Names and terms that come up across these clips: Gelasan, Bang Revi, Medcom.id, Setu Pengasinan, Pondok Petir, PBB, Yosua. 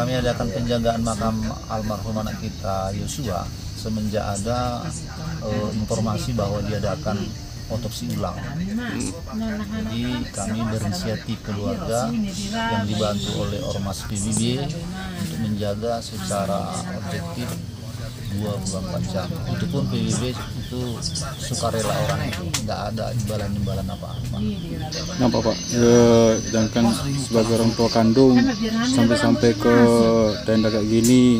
Kami adakan penjagaan makam almarhum anak kita Yosua semenjak ada informasi bahwa diadakan otopsi ulang. Jadi kami berinisiatif keluarga yang dibantu oleh ormas PBB untuk menjaga secara objektif 2 bulan panjang. Itu pun PBB itu sukarela orang, nggak ada imbalan-imbalan apa-apa. Nah Pak, sedangkan sebagai orang tua kandung sampai-sampai ke tenda kayak gini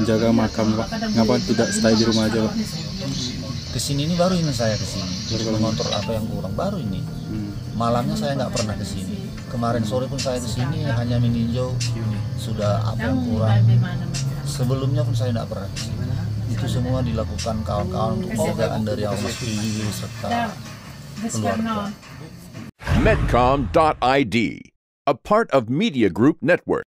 menjaga makam Pak, ngapa tidak stay di rumah aja Pak? Kesini ini baru ini saya kesini, mengontrol apa yang kurang baru ini. Malamnya saya nggak pernah kesini. Kemarin sore pun saya kesini hanya meninjau sudah apa yang kurang. Sebelumnya pun saya tidak pernah kesini. Itu semua dilakukan kawan-kawan untuk penjagaan dari ormas PBB serta keluarga. Medcom.id, a part of Media Group Network.